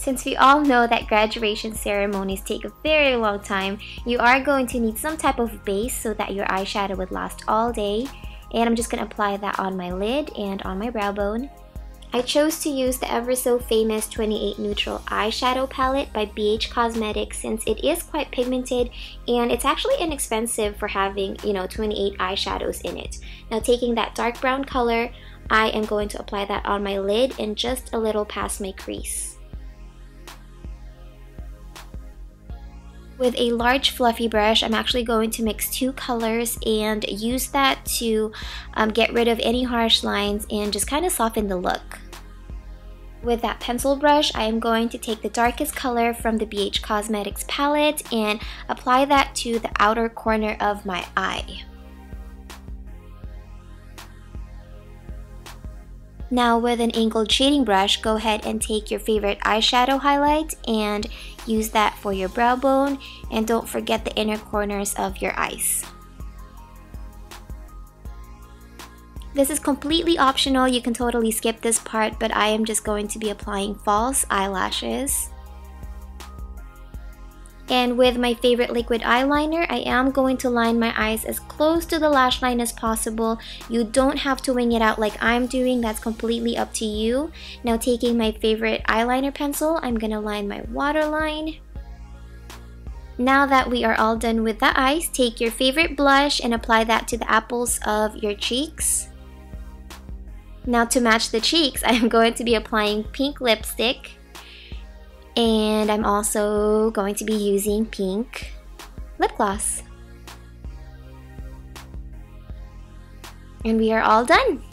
Since we all know that graduation ceremonies take a very long time, you are going to need some type of base so that your eyeshadow would last all day. And I'm just going to apply that on my lid and on my brow bone. I chose to use the ever so famous 28 Neutral Eyeshadow Palette by BH Cosmetics since it is quite pigmented and it's actually inexpensive for having, 28 eyeshadows in it. Now taking that dark brown color, I am going to apply that on my lid and just a little past my crease. With a large fluffy brush, I'm actually going to mix two colors and use that to get rid of any harsh lines and just kind of soften the look. With that pencil brush, I am going to take the darkest color from the BH Cosmetics palette and apply that to the outer corner of my eye. Now with an angled shading brush, go ahead and take your favorite eyeshadow highlight and use that for your brow bone, and don't forget the inner corners of your eyes. This is completely optional, you can totally skip this part, but I am just going to be applying false eyelashes. And with my favorite liquid eyeliner, I am going to line my eyes as close to the lash line as possible. You don't have to wing it out like I'm doing, that's completely up to you. Now taking my favorite eyeliner pencil, I'm going to line my waterline. Now that we are all done with the eyes, take your favorite blush and apply that to the apples of your cheeks. Now to match the cheeks, I'm going to be applying pink lipstick. And I'm also going to be using pink lip gloss. And we are all done!